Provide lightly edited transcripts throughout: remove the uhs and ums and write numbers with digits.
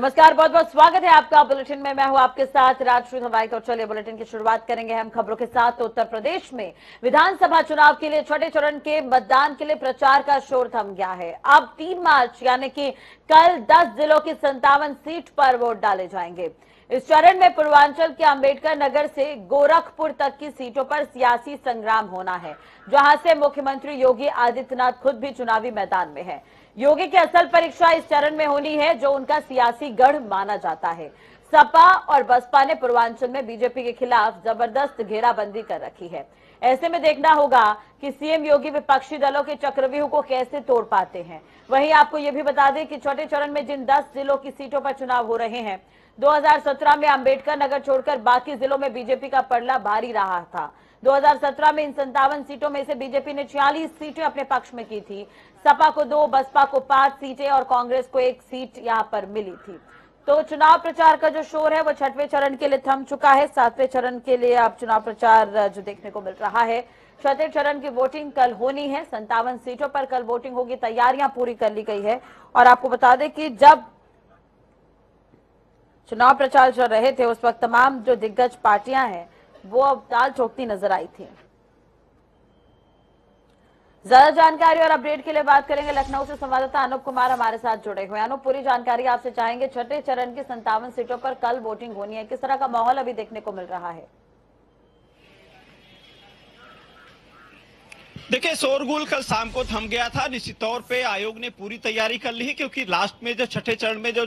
नमस्कार, बहुत बहुत स्वागत है आपका बुलेटिन में। मैं हूं आपके साथ राजश्री हवाई। तो चलिए बुलेटिन की शुरुआत करेंगे हम खबरों के साथ। तो उत्तर प्रदेश में विधानसभा चुनाव के लिए छठे चरण के मतदान के लिए प्रचार का शोर थम गया है। अब 3 मार्च यानी कि कल 10 जिलों की 57 सीट पर वोट डाले जाएंगे। इस चरण में पूर्वांचल के अंबेडकर नगर से गोरखपुर तक की सीटों पर सियासी संग्राम होना है, जहां से मुख्यमंत्री योगी आदित्यनाथ खुद भी चुनावी मैदान में हैं। योगी की असल परीक्षा इस चरण में होनी है, जो उनका सियासी गढ़ माना जाता है। सपा और बसपा ने पूर्वांचल में बीजेपी के खिलाफ जबरदस्त घेराबंदी कर रखी है। ऐसे में देखना होगा कि सीएम योगी विपक्षी दलों के चक्रव्यूह को कैसे तोड़ पाते हैं। वहीं आपको ये भी बता दें कि चौथे चरण में जिन 10 जिलों की सीटों पर चुनाव हो रहे हैं, 2017 में अंबेडकर नगर छोड़कर बाकी जिलों में बीजेपी का पलड़ा भारी रहा था। 2017 में इन 57 सीटों में से बीजेपी ने 46 सीटें अपने पक्ष में की थी। सपा को 2, बसपा को 5 सीटें और कांग्रेस को 1 सीट यहां पर मिली थी। तो चुनाव प्रचार का जो शोर है वो छठवें चरण के लिए थम चुका है। 7वें चरण के लिए अब चुनाव प्रचार जो देखने को मिल रहा है। 7वें चरण की वोटिंग कल होनी है। 57 सीटों पर कल वोटिंग होगी, तैयारियां पूरी कर ली गई है। और आपको बता दें कि जब चुनाव प्रचार चल रहे थे उस वक्त तमाम जो दिग्गज पार्टियां हैं वो अब दाल चौकती नजर आई थी। ज्यादा जानकारी और अपडेट के लिए बात करेंगे लखनऊ से संवाददाता अनुप कुमार हमारे साथ जुड़े हुए। अनुप, पूरी जानकारी आपसे चाहेंगे। छठे चरण की 57 सीटों पर कल वोटिंग होनी है, किस तरह का माहौल अभी देखने को मिल रहा है? देखिये, शोरगुल कल शाम को थम गया था। निश्चित तौर पे आयोग ने पूरी तैयारी कर ली है, क्योंकि लास्ट में जो छठे चरण में जो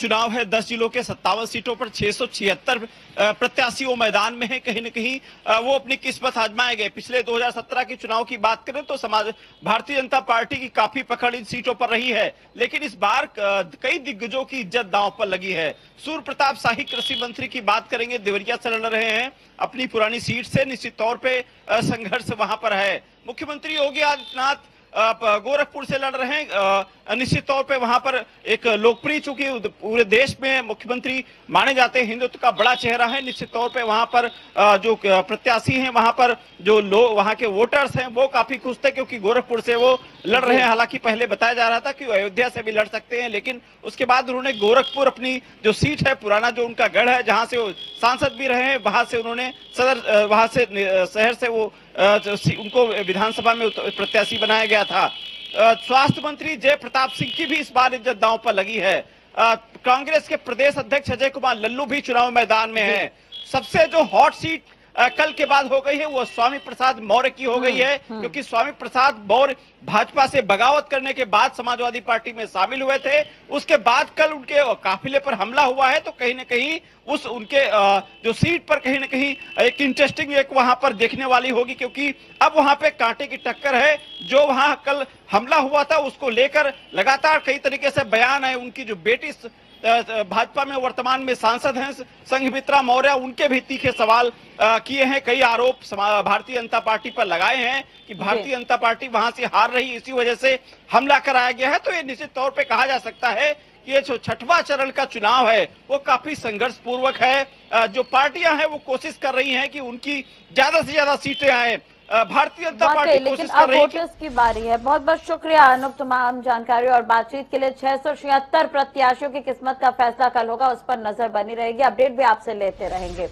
चुनाव है 10 जिलों के 57 सीटों पर 676 प्रत्याशी वो मैदान में है। कहीं न कहीं वो अपनी किस्मत आजमाएंगे। पिछले 2017 के चुनाव की बात करें तो भारतीय जनता पार्टी की काफी पकड़ इन सीटों पर रही है, लेकिन इस बार कई दिग्गजों की इज्जत दांव पर लगी है। सूर्य प्रताप शाही कृषि मंत्री की बात करेंगे, देवरिया से लड़ रहे हैं अपनी पुरानी सीट से। निश्चित तौर पर संघर्ष वहां पर है। मुख्यमंत्री योगी आदित्यनाथ गोरखपुर से लड़ रहे हैं। निश्चित तौर पे वहां पर एक लोकप्रिय, चूंकि पूरे देश में मुख्यमंत्री माने जाते हैं, हिंदुत्व का बड़ा चेहरा है। निश्चित तौर पे वहां पर जो प्रत्याशी हैं, वहां पर जो लोग, वहां के वोटर्स हैं, वो काफी खुश थे, क्योंकि गोरखपुर से वो लड़ रहे हैं। हालांकि पहले बताया जा रहा था कि अयोध्या से भी लड़ सकते हैं, लेकिन उसके बाद उन्होंने गोरखपुर अपनी जो सीट है, पुराना जो उनका गढ़ है, जहाँ से वो सांसद भी रहे हैं, वहां से उन्होंने शहर से वो उनको विधानसभा में प्रत्याशी बनाया गया था। स्वास्थ्य मंत्री जय प्रताप सिंह की भी इस बार इज्जत दांव पर लगी है। कांग्रेस के प्रदेश अध्यक्ष अजय कुमार लल्लू भी चुनाव मैदान में है। सबसे जो हॉट सीट कल के बाद हो गई है वो स्वामी प्रसाद मौर्य की हो गई है, क्योंकि स्वामी प्रसाद मौर्य भाजपा से बगावत करने के बाद समाजवादी पार्टी में शामिल हुए थे। उसके बाद कल उनके काफिले पर हमला हुआ है, तो कहीं न कहीं उनके जो सीट पर कहीं न कहीं एक इंटरेस्टिंग वहां पर देखने वाली होगी, क्योंकि अब वहां पे कांटे की टक्कर है। जो वहां कल हमला हुआ था उसको लेकर लगातार कई तरीके से बयान है। उनकी जो बेटी भाजपा में वर्तमान में सांसद हैं संगमित्रा मौर्य, उनके भी तीखे सवाल किए हैं। कई आरोप भारतीय जनता पार्टी पर लगाए हैं कि भारतीय जनता पार्टी वहां से हार रही, इसी वजह से हमला कराया गया है। तो ये निश्चित तौर पे कहा जा सकता है कि ये जो छठवां चरण का चुनाव है वो काफी संघर्ष पूर्वक है। जो पार्टियां हैं वो कोशिश कर रही है कि उनकी ज्यादा से ज्यादा सीटें आए। भारतीय जनता पार्टी लेकिन अब वोटर्स की बारी है। बहुत बहुत शुक्रिया अनुप, तमाम जानकारी और बातचीत के लिए। 676 प्रत्याशियों की किस्मत का फैसला कल होगा, उस पर नजर बनी रहेगी। अपडेट भी आपसे लेते रहेंगे।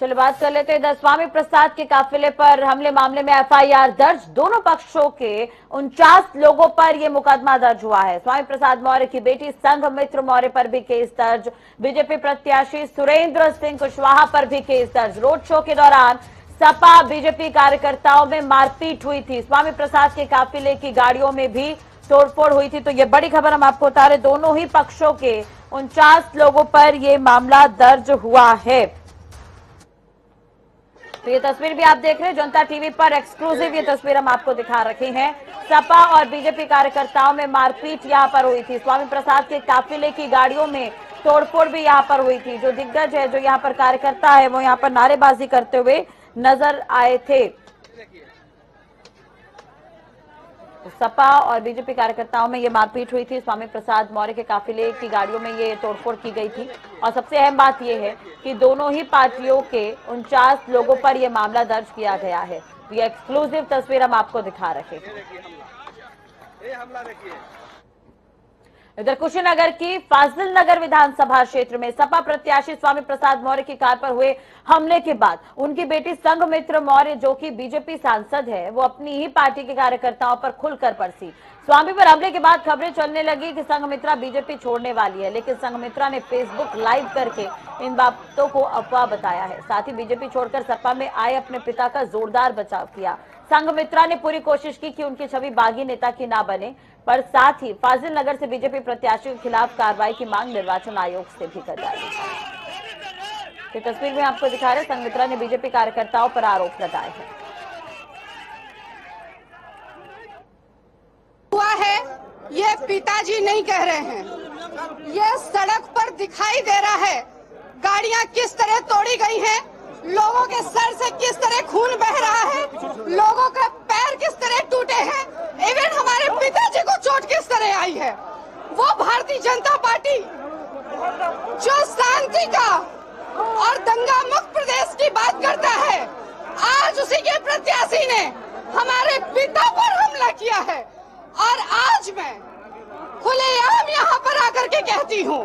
चलो बात कर लेते हैं इधर स्वामी प्रसाद के काफिले पर हमले मामले में एफआईआर दर्ज। दोनों पक्षों के 49 लोगों पर यह मुकदमा दर्ज हुआ है। स्वामी प्रसाद मौर्य की बेटी संगमित्रा मौर्य पर भी केस दर्ज। बीजेपी प्रत्याशी सुरेंद्र सिंह कुशवाहा पर भी केस दर्ज। रोड शो के दौरान सपा बीजेपी कार्यकर्ताओं में मारपीट हुई थी। स्वामी प्रसाद के काफिले की गाड़ियों में भी तोड़फोड़ हुई थी। तो ये बड़ी खबर हम आपको बता रहे, दोनों ही पक्षों के 49 लोगों पर ये मामला दर्ज हुआ है। तो ये तस्वीर भी आप देख रहे हैं जनता टीवी पर एक्सक्लूसिव, ये तस्वीर हम आपको दिखा रखी है। सपा और बीजेपी कार्यकर्ताओं में मारपीट यहाँ पर हुई थी। स्वामी प्रसाद के काफिले की गाड़ियों में तोड़फोड़ भी यहाँ पर हुई थी। जो दिग्गज है, जो यहाँ पर कार्यकर्ता है, वो यहाँ पर नारेबाजी करते हुए नजर आए थे। सपा और बीजेपी कार्यकर्ताओं में ये मारपीट हुई थी। स्वामी प्रसाद मौर्य के काफिले की गाड़ियों में ये तोड़फोड़ की गई थी। और सबसे अहम बात ये है कि दोनों ही पार्टियों के 49 लोगों पर ये मामला दर्ज किया गया है। ये एक्सक्लूसिव तस्वीर हम आपको दिखा रहे हैं। इधर कुशीनगर की फाज़िलनगर विधानसभा क्षेत्र में सपा प्रत्याशी स्वामी प्रसाद मौर्य की कार पर हुए हमले के बाद उनकी बेटी संगमित्रा मौर्य, जो कि बीजेपी सांसद है, वो अपनी ही पार्टी के कार्यकर्ताओं पर खुलकर बरसी। स्वामी पर हमले के बाद खबरें चलने लगी कि संगमित्रा बीजेपी छोड़ने वाली है, लेकिन संगमित्रा ने फेसबुक लाइव करके इन बातों को अफवाह बताया है। साथ ही बीजेपी छोड़कर सपा में आए अपने पिता का जोरदार बचाव किया। संगमित्रा ने पूरी कोशिश की कि उनकी छवि बागी नेता की ना बने, पर साथ ही फाज़िलनगर से बीजेपी प्रत्याशियों के खिलाफ कार्रवाई की मांग निर्वाचन आयोग से भी कर रही है। तस्वीर में आपको दिखा रहे संगमित्रा ने बीजेपी कार्यकर्ताओं पर आरोप लगाए हैं। हुआ है ये पिताजी नहीं कह रहे हैं, ये सड़क पर दिखाई दे रहा है गाड़ियां किस तरह तोड़ी गई हैं, लोगों के सर से किस तरह खून बह रहा है, लोगों के पैर किस तरह टूटे हैं, इवन हमारे पिताजी को चोट किस तरह आई है। वो भारतीय जनता पार्टी जो शांति का और दंगा मुक्त प्रदेश की बात करता है, आज उसी के प्रत्याशी ने हमारे पिता पर हमला किया है। और आज मैं खुलेआम यहाँ पर आकर के कहती हूँ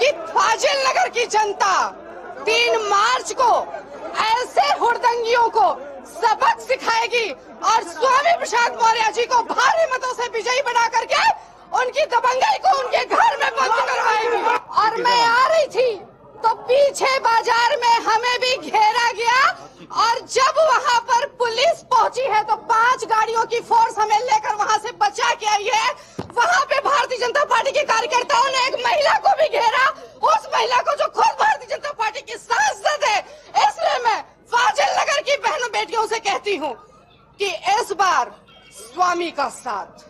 कि फाज़िलनगर की जनता 3 मार्च को ऐसे हुड़दंगियों को सबक सिखाएगी और स्वामी प्रसाद मौर्य जी को भारी मतों से विजयी बना करके उनकी दबंगई को उनके घर में बंद करवाएगी। और मैं आ रही थी तो पीछे बाजार में हमें भी घेरा गया और जब वहाँ पर पुलिस पहुँची है तो 5 गाड़ियों की फोर्स हमें लेकर वहाँ से बचा के आई है। वहाँ पे भारतीय जनता पार्टी के कार्यकर्ताओं ने एक महिला को भी घेरा, उस महिला को जो खुद भारतीय जनता पार्टी की सांसद है। इसलिए मैं फाज़िलनगर की बहनों बेटियों से कहती हूँ कि इस बार स्वामी का साथ।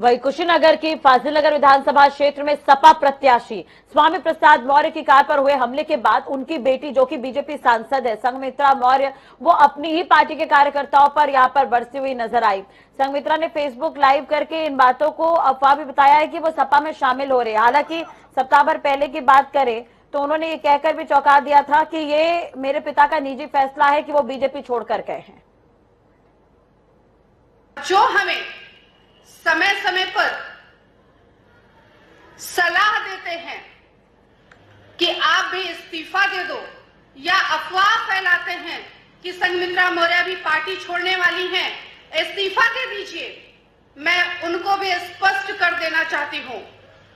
वही कुशीनगर की फाज़िलनगर विधानसभा क्षेत्र में सपा प्रत्याशी स्वामी प्रसाद मौर्य की कार पर हुए हमले के बाद उनकी बेटी, जो कि बीजेपी सांसद है, संगमित्रा मौर्य, वो अपनी ही पार्टी के कार्यकर्ताओं पर यहां पर बरसती हुई नजर आई। संगमित्रा ने फेसबुक लाइव करके इन बातों को अफवाह भी बताया है कि वो सपा में शामिल हो रहे। हालांकि सप्ताह भर पहले की बात करें तो उन्होंने ये कहकर भी चौंका दिया था कि ये मेरे पिता का निजी फैसला है कि वो बीजेपी छोड़कर गए हैं। जो हमें समय समय पर सलाह देते हैं कि आप भी इस्तीफा दे दो या अफवाह फैलाते हैं कि संगमित्रा मौर्य भी पार्टी छोड़ने वाली हैं, इस्तीफा दे दीजिए, मैं उनको भी स्पष्ट कर देना चाहती हूं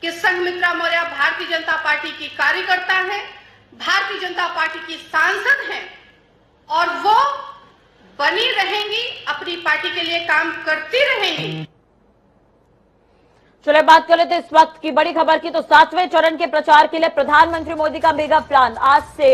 कि संगमित्रा मौर्य भारतीय जनता पार्टी की कार्यकर्ता है, भारतीय जनता पार्टी की सांसद हैं और वो बनी रहेंगी, अपनी पार्टी के लिए काम करती रहेंगी। चलो बात कर लेते हैं इस वक्त की बड़ी खबर की। तो 7वें चरण के प्रचार के लिए प्रधानमंत्री मोदी का मेगा प्लान। आज से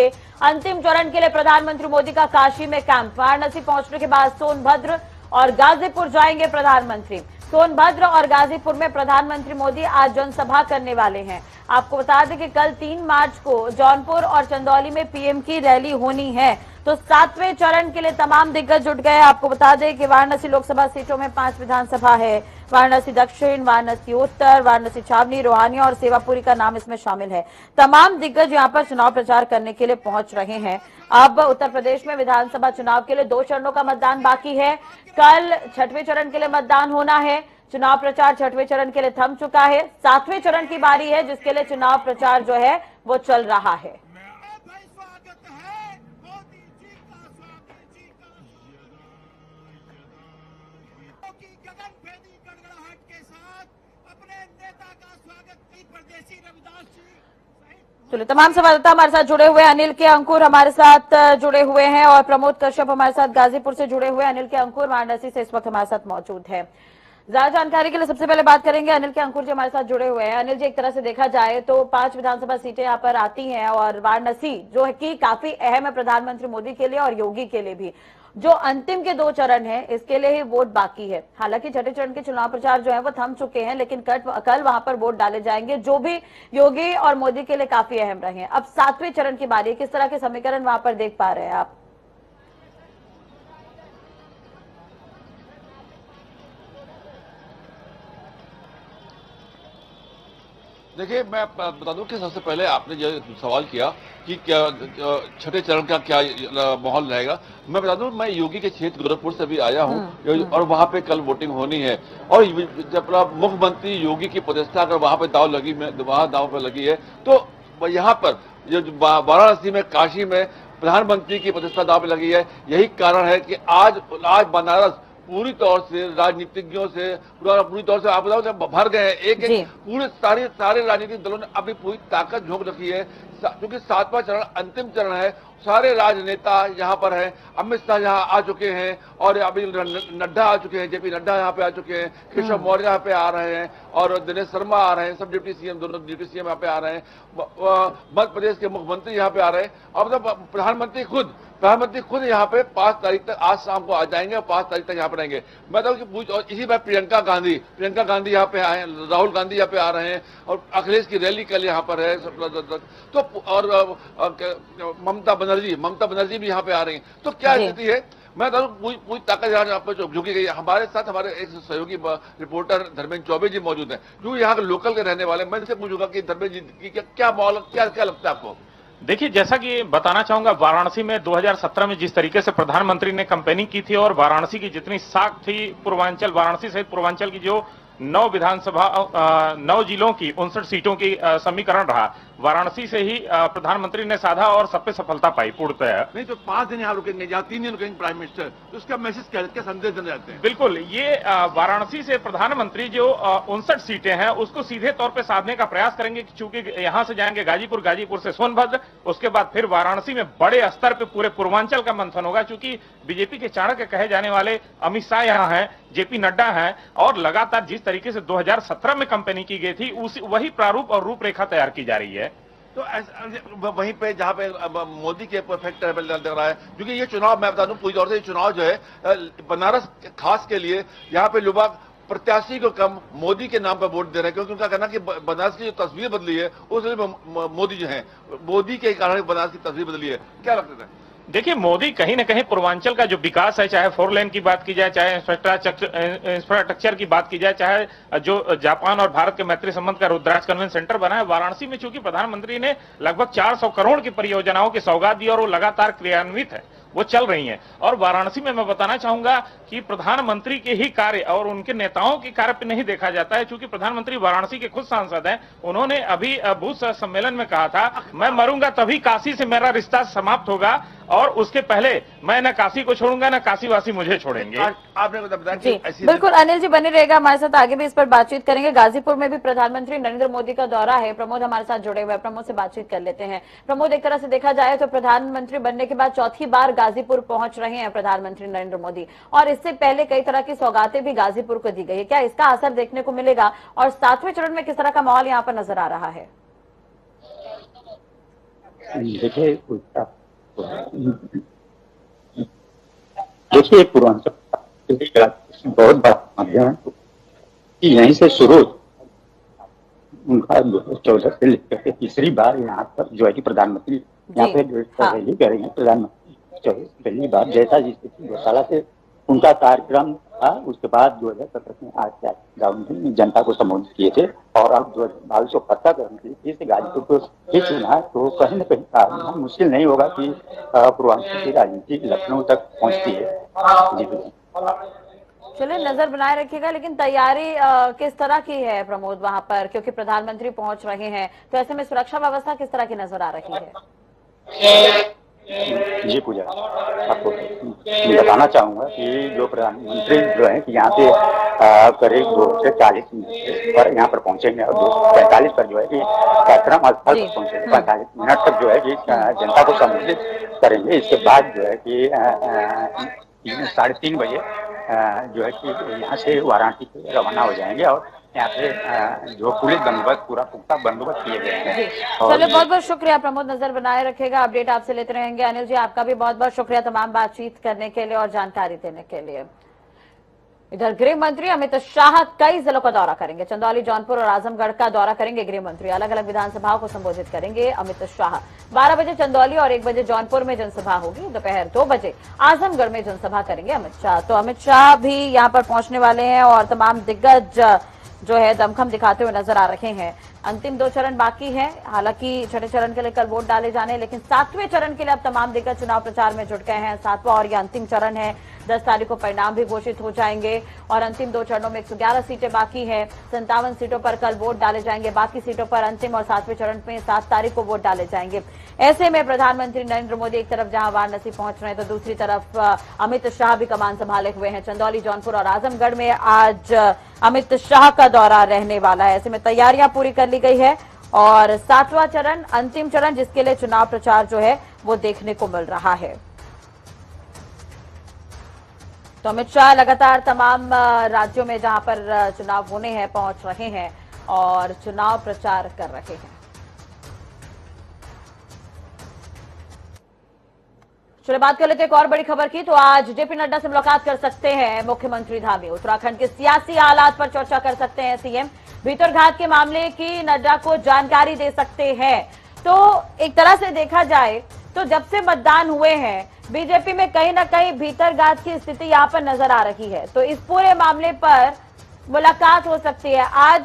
अंतिम चरण के लिए प्रधानमंत्री मोदी का काशी में कैंप। वाराणसी पहुंचने के बाद सोनभद्र और गाजीपुर जाएंगे प्रधानमंत्री। सोनभद्र और गाजीपुर में प्रधानमंत्री मोदी आज जनसभा करने वाले हैं। आपको बता दें कि कल 3 मार्च को जौनपुर और चंदौली में पीएम की रैली होनी है। तो 7वें चरण के लिए तमाम दिग्गज जुट गए। आपको बता दें कि वाराणसी लोकसभा सीटों में 5 विधानसभा है। वाराणसी दक्षिण, वाराणसी उत्तर, वाराणसी छावनी, रोहानिया और सेवापुरी का नाम इसमें शामिल है। तमाम दिग्गज यहां पर चुनाव प्रचार करने के लिए पहुंच रहे हैं। अब उत्तर प्रदेश में विधानसभा चुनाव के लिए 2 चरणों का मतदान बाकी है। कल 6वें चरण के लिए मतदान होना है। चुनाव प्रचार 6वें चरण के लिए थम चुका है। 7वें चरण की बारी है जिसके लिए चुनाव प्रचार जो है वो चल रहा है। चलो तमाम संवाददाता हमारे साथ जुड़े हुए, अनिल के अंकुर हमारे साथ जुड़े हुए हैं और प्रमोद कश्यप हमारे साथ गाजीपुर से जुड़े हुए। अनिल के अंकुर वाराणसी से इस वक्त हमारे साथ मौजूद है। ज्यादा जानकारी के लिए सबसे पहले बात करेंगे अनिल के अंकुर जी हमारे साथ जुड़े हुए हैं। अनिल जी, एक तरह से देखा जाए तो 5 विधानसभा सीटें यहाँ पर आती हैं और वाराणसी जो है कि काफी अहम है प्रधानमंत्री मोदी के लिए और योगी के लिए भी। जो अंतिम के 2 चरण हैं इसके लिए ही वोट बाकी है। हालांकि 6ठे चरण के चुनाव प्रचार जो है वो थम चुके हैं, लेकिन कल वहां पर वोट डाले जाएंगे जो भी योगी और मोदी के लिए काफी अहम रहे हैं। अब 7वें चरण की बारी, किस तरह के समीकरण वहां पर देख पा रहे हैं आप? देखिए, मैं बता दूं कि सबसे पहले आपने जो सवाल किया कि क्या छठे चरण का क्या माहौल रहेगा, मैं बता दूं मैं योगी के क्षेत्र गोरखपुर से भी आया हूं और वहां पे कल वोटिंग होनी है। और जब मुख्यमंत्री योगी की पदस्थापना कर वहां पे दाव पे लगी है, तो यहाँ पर वाराणसी में, काशी में प्रधानमंत्री की पदस्थापना दाव पे लगी है। यही कारण है कि आज बनारस पूरी तौर से राजनीतिज्ञों से पूरी तौर से आप बताओ जब भर गए हैं। एक एक पूरे सारे राजनीतिक दलों ने अपनी पूरी ताकत झोंक रखी है, क्योंकि सातवां चरण अंतिम चरण है। सारे राजनेता यहाँ पर हैं, अमित शाह यहाँ आ चुके हैं और अभी नड्डा आ चुके हैं, जेपी नड्डा यहाँ पे आ चुके हैं, केशव मौर्य यहाँ पे आ रहे हैं और दिनेश शर्मा आ रहे हैं, सब डिप्टी सीएम, दोनों डिप्टी सीएम यहाँ पे आ रहे हैं, मध्य प्रदेश के मुख्यमंत्री यहाँ पे आ रहे हैं। और मतलब प्रधानमंत्री खुद यहाँ पे 5 तारीख तक, आज शाम को आ जाएंगे और 5 तारीख तक यहाँ पर रहेंगे। मैं बताऊँ इसी बार प्रियंका गांधी यहाँ पे आए, राहुल गांधी यहाँ पे आ रहे हैं और अखिलेश की रैली कल यहाँ पर है। तो और ममता बनर्जी भी यहाँ पे आ रही हैं। तो क्या स्थिति है, मैं पूरी ताकत यहाँ पर झुकी गई है। हमारे साथ हमारे एक सहयोगी रिपोर्टर धर्मेंद्र चौबे जी मौजूद हैं, जो यहाँ के लोकल के रहने वाले। मैं इनसे पूछूंगा कि धर्मेंद्र जी की क्या माहौल, क्या लगता है आपको? देखिए, जैसा कि बताना चाहूंगा, वाराणसी में 2017 में जिस तरीके से प्रधानमंत्री ने कैंपेनिंग की थी और वाराणसी की जितनी साख थी, पूर्वांचल, वाराणसी सहित पूर्वांचल की जो 9 जिलों की 59 सीटों की समीकरण रहा, वाराणसी से ही प्रधानमंत्री ने साधा और सब पे सफलता पाई पूर्णतः। नहीं तो 5 दिन यहाँ रुकेंगे, यहाँ 3 दिन रुकेंगे प्राइम मिनिस्टर, तो उसका मैसेज क्या संदेश देने जाते हैं? बिल्कुल, ये वाराणसी से प्रधानमंत्री जो 59 सीटें हैं उसको सीधे तौर पे साधने का प्रयास करेंगे, चूंकि यहाँ से जाएंगे गाजीपुर से सोनभद्र, उसके बाद फिर वाराणसी में बड़े स्तर पे पूरे पूर्वांचल का मंथन होगा। चूंकि बीजेपी के चाणक्य कहे जाने वाले अमित शाह यहाँ है, जेपी नड्डा है, और लगातार जिस तरीके से 2017 में कंपनी की गई थी वही प्रारूप और रूपरेखा तैयार की जा रही है। तो वहीं पे जहाँ पे मोदी के परफेक्ट लग रहा है, क्योंकि ये चुनाव, मैं बता दूं पूरी तौर से, ये चुनाव जो है बनारस खास के लिए यहाँ पे लोग प्रत्याशी को कम मोदी के नाम पर वोट दे रहे हैं, क्योंकि उनका कहना कि बनारस की जो तस्वीर बदली है उसमें मोदी जो है, मोदी के कारण बनारस की तस्वीर बदली है। क्या लगता है? देखिए, मोदी कहीं ना कहीं पूर्वांचल का जो विकास है, चाहे 4 लेन की बात की जाए, चाहे इंफ्रास्ट्रक्चर की बात की जाए, चाहे जो जापान और भारत के मैत्री संबंध का रुद्राक्ष कन्वेंशन सेंटर बना है, वाराणसी में चूंकि प्रधानमंत्री ने लगभग 400 करोड़ की परियोजनाओं की सौगात दी और वो लगातार क्रियान्वित है, वो चल रही है। और वाराणसी में मैं बताना चाहूंगा कि प्रधानमंत्री के ही कार्य और उनके नेताओं के कार्य पे नहीं देखा जाता है, क्योंकि प्रधानमंत्री वाराणसी के खुद सांसद हैं। उन्होंने अभी बूथ सम्मेलन में कहा था, मैं मरूंगा तभी काशी से मेरा रिश्ता समाप्त होगा और उसके पहले मैं न काशी को छोड़ूंगा न काशीवासी मुझे छोड़ेंगे। आपने बताया जी, बिल्कुल। अनिल जी बने रहेगा हमारे साथ, आगे भी इस पर बातचीत करेंगे। गाजीपुर में भी प्रधानमंत्री नरेंद्र मोदी का दौरा है। प्रमोद हमारे साथ जुड़े हुए, प्रमोद से बातचीत कर लेते हैं। प्रमोद, एक तरह से देखा जाए तो प्रधानमंत्री बनने के बाद चौथी बार गाजीपुर पहुंच रहे हैं प्रधानमंत्री नरेंद्र मोदी, और इससे पहले कई तरह की सौगातें भी गाजीपुर को दी गई है। क्या इसका असर देखने को मिलेगा और 7वें चरण में किस तरह का माहौल यहाँ पर नजर आ रहा है? देखिए, पूर्वांचल बहुत बात माध्यम कि यहीं से शुरू उनका 2014 से लेकर के तीसरी बार यहाँ पर जो है कि प्रधानमंत्री यहाँ पे रैली करेंगे। प्रधानमंत्री पहली बार जैसा जिस गौशाला से उनका कार्यक्रम था, उसके बाद 2017 में आज गांव जनता को संबोधित किए थे और अब 2022 को पक्का करने के लिए गाजीपुर को फिर चुना, तो कहीं न कहीं मुश्किल नहीं होगा कि पूर्वांचल की राजनीति लखनऊ तक पहुंचती है। चलिए, नजर बनाए रखिएगा। लेकिन तैयारी किस तरह की है प्रमोद वहां पर, क्योंकि प्रधानमंत्री पहुंच रहे हैं, तो ऐसे में सुरक्षा व्यवस्था किस तरह की नजर आ रही है? जी पूजा, आपको बताना चाहूंगा कि जो प्रधानमंत्री जो है कि यहाँ से करीब 240 पर यहाँ पर पहुंचेंगे और 245 पर जो है कि कार्यक्रम स्थल पर पहुंचेंगे। 45 मिनट तक जो है कि जनता को संबोधित करेंगे। इसके बाद जो है कि 3:30 बजे जो है कि यहाँ से वाराणसी से रवाना हो जाएंगे और यहाँ पे जो पुलिस बंदोबस्त पूरा पुख्ता बंदोबस्त किए गए हैं। चलो, बहुत बहुत शुक्रिया प्रमोद, नजर बनाए रखेगा, अपडेट आपसे लेते रहेंगे। अनिल जी, आपका भी बहुत बहुत शुक्रिया तमाम बातचीत करने के लिए और जानकारी देने के लिए। इधर गृह मंत्री अमित शाह कई जिलों का दौरा करेंगे, चंदौली, जौनपुर और आजमगढ़ का दौरा करेंगे। गृह मंत्री अलग अलग विधानसभाओं को संबोधित करेंगे। अमित शाह 12 बजे चंदौली और 1 बजे जौनपुर में जनसभा होगी। दोपहर 2 बजे आजमगढ़ में जनसभा करेंगे अमित शाह। तो अमित शाह भी यहाँ पर पहुंचने वाले हैं और तमाम दिग्गज जो है दमखम दिखाते हुए नजर आ रहे हैं। अंतिम दो चरण बाकी हैं। हालांकि छठे चरण के लिए कल वोट डाले जाने, लेकिन सातवें चरण के लिए अब तमाम दिग्गज चुनाव प्रचार में जुट गए हैं। सातवां और यह अंतिम चरण है। 10 तारीख को परिणाम भी घोषित हो जाएंगे और अंतिम दो चरणों में 111 सीटें बाकी हैं। 57 सीटों पर कल वोट डाले जाएंगे। बाकी सीटों पर अंतिम और सातवें चरण में 7 तारीख को वोट डाले जाएंगे। ऐसे में प्रधानमंत्री नरेंद्र मोदी एक तरफ जहां वाराणसी पहुंच रहे हैं, तो दूसरी तरफ अमित शाह भी कमान संभाले हुए हैं। चंदौली, जौनपुर और आजमगढ़ में आज अमित शाह का दौरा रहने वाला है। ऐसे में तैयारियां पूरी कर ली गई है और सातवां चरण, अंतिम चरण, जिसके लिए चुनाव प्रचार जो है वो देखने को मिल रहा है। तो अमित शाह लगातार तमाम राज्यों में जहां पर चुनाव होने हैं पहुंच रहे हैं और चुनाव प्रचार कर रहे हैं। चलिए बात कर लेते हैं एक और बड़ी खबर की। तो आज जेपी नड्डा से मुलाकात कर सकते हैं मुख्यमंत्री धामी। उत्तराखंड के सियासी हालात पर चर्चा कर सकते हैं सीएम। भीतरघात के मामले की नड्डा को जानकारी दे सकते हैं। तो एक तरह से देखा जाए तो जब से मतदान हुए हैं बीजेपी में कहीं ना कहीं भीतरघात की स्थिति यहाँ पर नजर आ रही है। तो इस पूरे मामले पर मुलाकात हो सकती है। आज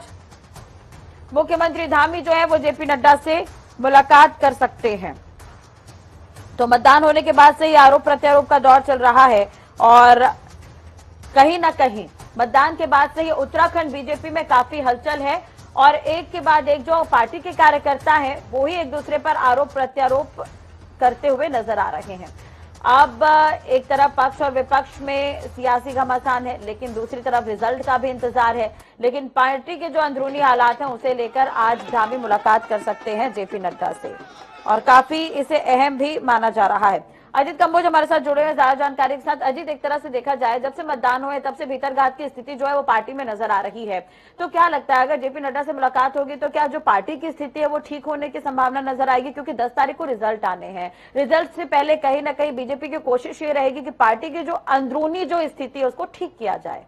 मुख्यमंत्री धामी जो है वो जेपी नड्डा से मुलाकात कर सकते हैं। तो मतदान होने के बाद से ये आरोप प्रत्यारोप का दौर चल रहा है और कहीं ना कहीं मतदान के बाद से ही उत्तराखंड बीजेपी में काफी हलचल है और एक के बाद एक जो पार्टी के कार्यकर्ता हैं वो ही एक दूसरे पर आरोप प्रत्यारोप करते हुए नजर आ रहे हैं। अब एक तरफ पक्ष और विपक्ष में सियासी घमासान है, लेकिन दूसरी तरफ रिजल्ट का भी इंतजार है। लेकिन पार्टी के जो अंदरूनी हालात हैं उसे लेकर आज धामी मुलाकात कर सकते हैं जेपी नड्डा से और काफी इसे अहम भी माना जा रहा है। अजित कंबोज हमारे साथ जुड़े हुए ज्यादा जानकारी के साथ। अजित, एक तरह से देखा जाए जब से मतदान हुए तब से भीतरघात की स्थिति जो है वो पार्टी में नजर आ रही है। तो क्या लगता है अगर जेपी नड्डा से मुलाकात होगी तो क्या जो पार्टी की स्थिति है वो ठीक होने की संभावना नजर आएगी? क्योंकि 10 तारीख को रिजल्ट आने हैं। रिजल्ट से पहले कहीं ना कहीं बीजेपी की कोशिश ये रहेगी कि पार्टी की जो अंदरूनी जो स्थिति है उसको ठीक किया जाए।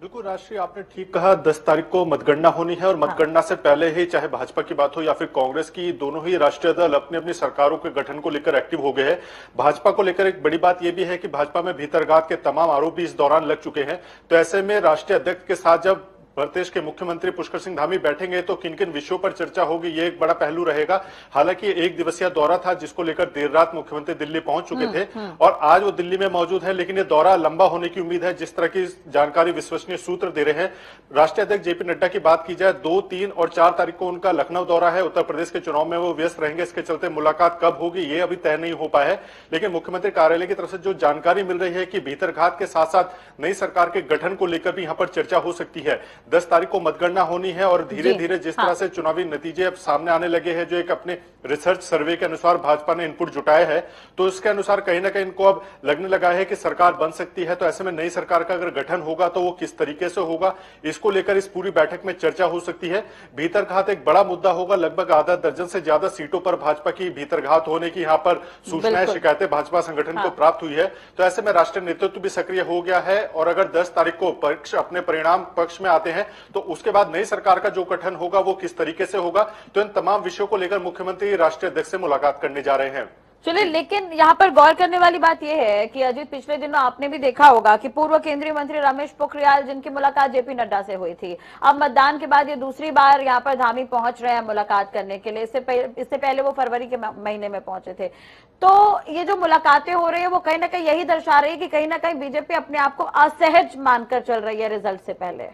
बिल्कुल राशि, आपने ठीक कहा। 10 तारीख को मतगणना होनी है और मतगणना से पहले ही चाहे भाजपा की बात हो या फिर कांग्रेस की, दोनों ही राष्ट्रीय दल अपनी अपनी सरकारों के गठन को लेकर एक्टिव हो गए हैं। भाजपा को लेकर एक बड़ी बात यह भी है कि भाजपा में भीतरघात के तमाम आरोप भी इस दौरान लग चुके हैं। तो ऐसे में राष्ट्रीय अध्यक्ष के साथ जब प्रदेश के मुख्यमंत्री पुष्कर सिंह धामी बैठेंगे तो किन किन विषयों पर चर्चा होगी, ये एक बड़ा पहलू रहेगा। हालांकि एक दिवसीय दौरा था जिसको लेकर देर रात मुख्यमंत्री दिल्ली पहुंच चुके थे और आज वो दिल्ली में मौजूद है। लेकिन ये दौरा लंबा होने की उम्मीद है, जिस तरह की जानकारी विश्वसनीय सूत्र दे रहे हैं। राष्ट्रीय अध्यक्ष जेपी नड्डा की बात की जाए, 2, 3 और 4 तारीख को उनका लखनऊ दौरा है। उत्तर प्रदेश के चुनाव में वो व्यस्त रहेंगे, इसके चलते मुलाकात कब होगी ये अभी तय नहीं हो पाया है। लेकिन मुख्यमंत्री कार्यालय की तरफ से जो जानकारी मिल रही है कि भीतरघात के साथ साथ नई सरकार के गठन को लेकर भी यहाँ पर चर्चा हो सकती है। 10 तारीख को मतगणना होनी है और धीरे धीरे जिस तरह से चुनावी नतीजे अब सामने आने लगे हैं, जो एक अपने रिसर्च सर्वे के अनुसार भाजपा ने इनपुट जुटाया है, तो उसके अनुसार कहीं ना कहीं इनको अब लगने लगा है कि सरकार बन सकती है। तो ऐसे में नई सरकार का अगर गठन होगा तो वो किस तरीके से होगा, इसको लेकर इस पूरी बैठक में चर्चा हो सकती है। भीतरघात एक बड़ा मुद्दा होगा। लगभग आधा दर्जन से ज्यादा सीटों पर भाजपा की भीतरघात होने की यहाँ पर सूचनाएं, शिकायतें भाजपा संगठन को प्राप्त हुई है। तो ऐसे में राष्ट्रीय नेतृत्व भी सक्रिय हो गया है और अगर 10 तारीख को पक्ष अपने परिणाम पक्ष में आते हैं तो उसके बाद नई सरकार का जो गठन होगा वो किस तरीके से होगा, तो इन तमाम विषयों को लेकर मुख्यमंत्री राष्ट्रीय अध्यक्ष से मुलाकात करने जा रहे हैं। चलिए, लेकिन यहाँ पर गौर करने वाली बात यह है कि अजित, पिछले दिनों आपने भी देखा होगा कि पूर्व केंद्रीय मंत्री रमेश पोखरियाल जिनकी मुलाकात जेपी नड्डा से हुई थी, अब मतदान के बाद ये दूसरी बार यहाँ पर धामी पहुंच रहे हैं मुलाकात करने के लिए। इससे पहले वो फरवरी के महीने में पहुंचे थे। तो ये जो मुलाकातें हो रही है वो कहीं ना कहीं यही दर्शा रही है कि कहीं ना कहीं बीजेपी अपने आप को असहज मानकर चल रही है रिजल्ट से पहले।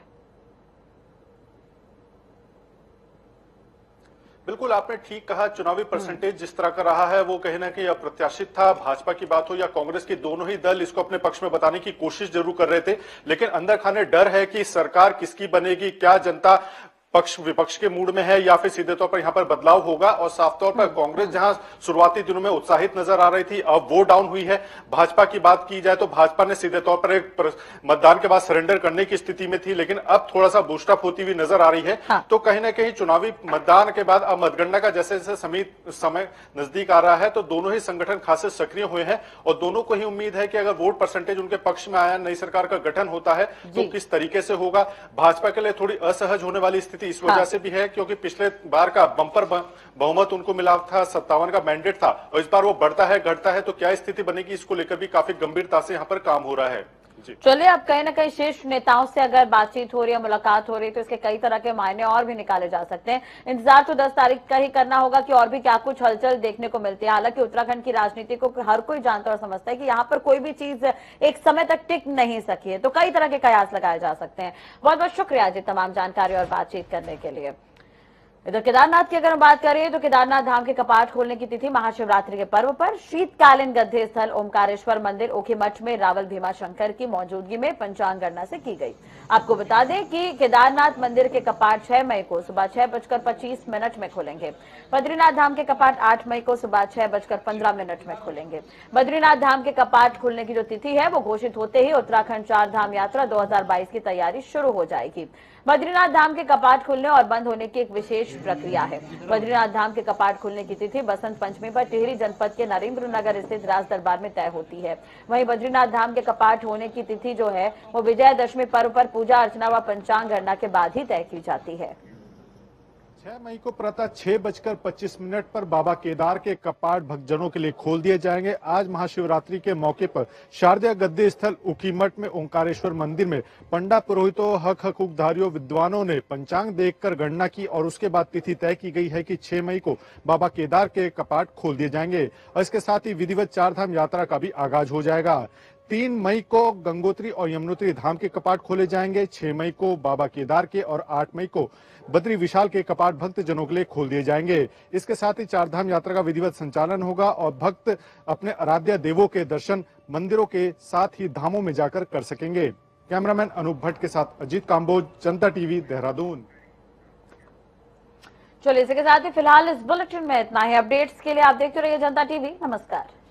बिल्कुल आपने ठीक कहा। चुनावी परसेंटेज जिस तरह का रहा है वो कहीं ना कहीं अप्रत्याशित था। भाजपा की बात हो या कांग्रेस की, दोनों ही दल इसको अपने पक्ष में बताने की कोशिश जरूर कर रहे थे, लेकिन अंदर खाने डर है कि सरकार किसकी बनेगी, क्या जनता पक्ष विपक्ष के मूड में है या फिर सीधे तौर पर यहाँ पर बदलाव होगा। और साफ तौर पर कांग्रेस जहां शुरुआती दिनों में उत्साहित नजर आ रही थी, अब वो डाउन हुई है। भाजपा की बात की जाए तो भाजपा ने सीधे तौर पर एक मतदान के बाद सरेंडर करने की स्थिति में थी, लेकिन अब थोड़ा सा बूस्टअप होती हुई नजर आ रही है। तो कहीं ना कहीं चुनावी मतदान के बाद अब मतगणना का जैसे जैसे समय नजदीक आ रहा है तो दोनों ही संगठन खासे सक्रिय हुए हैं और दोनों को ही उम्मीद है कि अगर वोट परसेंटेज उनके पक्ष में आया, नई सरकार का गठन होता है तो किस तरीके से होगा। भाजपा के लिए थोड़ी असहज होने वाली स्थिति इस वजह से भी है क्योंकि पिछले बार का बंपर बहुमत उनको मिला था, 57 का मैंडेट था और इस बार वो बढ़ता है घटता है, तो क्या स्थिति बनेगी इसको लेकर भी काफी गंभीरता से यहाँ पर काम हो रहा है। चलिए अब कहीं ना कहीं शीर्ष नेताओं से अगर बातचीत हो रही है, मुलाकात हो रही है, तो इसके कई तरह के मायने और भी निकाले जा सकते हैं। इंतजार तो 10 तारीख का ही करना होगा कि और भी क्या कुछ हलचल देखने को मिलती है। हालांकि उत्तराखंड की राजनीति को हर कोई जानता और समझता है कि यहाँ पर कोई भी चीज एक समय तक टिक नहीं सकी है, तो कई तरह के कयास लगाए जा सकते हैं। बहुत बहुत शुक्रिया जी तमाम जानकारी और बातचीत करने के लिए। इधर केदारनाथ की अगर हम बात करें तो केदारनाथ धाम के कपाट खोलने की तिथि महाशिवरात्रि के पर्व पर शीतकालीन गद्दे स्थल ओमकारेश्वर मंदिर ऊखीमठ में रावल भीमा शंकर की मौजूदगी में पंचांग गणना से की गई। आपको बता दें कि केदारनाथ मंदिर के कपाट 6 मई को सुबह 6:25 में खोलेंगे। बद्रीनाथ धाम के कपाट 8 मई को सुबह 6:15 में खोलेंगे। बद्रीनाथ धाम के कपाट खुलने की जो तिथि है वो घोषित होते ही उत्तराखंड 4 धाम यात्रा 2022 की तैयारी शुरू हो जाएगी। बद्रीनाथ धाम के कपाट खुलने और बंद होने की एक विशेष प्रक्रिया है। बद्रीनाथ धाम के कपाट खुलने की तिथि बसंत पंचमी पर टिहरी जनपद के नरेंद्र नगर स्थित राज दरबार में तय होती है। वहीं बद्रीनाथ धाम के कपाट होने की तिथि जो है वो विजयदशमी पर्व पर पूजा अर्चना व पंचांग गणना के बाद ही तय की जाती है। 6 मई को प्रातः 6:25 पर बाबा केदार के कपाट भक्तजनों के लिए खोल दिए जाएंगे। आज महाशिवरात्रि के मौके पर शारदीय गद्दी स्थल ऊखीमठ में ओंकारेश्वर मंदिर में पंडा पुरोहितों हकूकधारियों विद्वानों ने पंचांग देखकर गणना की और उसके बाद तिथि तय की गई है कि 6 मई को बाबा केदार के कपाट खोल दिए जाएंगे और इसके साथ ही विधिवत 4 धाम यात्रा का भी आगाज हो जाएगा। 3 मई को गंगोत्री और यमुनोत्री धाम के कपाट खोले जाएंगे। 6 मई को बाबा केदार के और 8 मई को बद्री विशाल के कपाट भक्त जनों के लिए खोल दिए जाएंगे। इसके साथ ही 4 धाम यात्रा का विधिवत संचालन होगा और भक्त अपने आराध्य देवों के दर्शन मंदिरों के साथ ही धामों में जाकर कर सकेंगे। कैमरामैन अनूप भट्ट के साथ अजित कंबोज, जनता टीवी, देहरादून। चलिए इसी के साथ ही फिलहाल इस बुलेटिन में इतना ही। अपडेट्स के लिए आप देखते रहिए जनता टीवी। नमस्कार।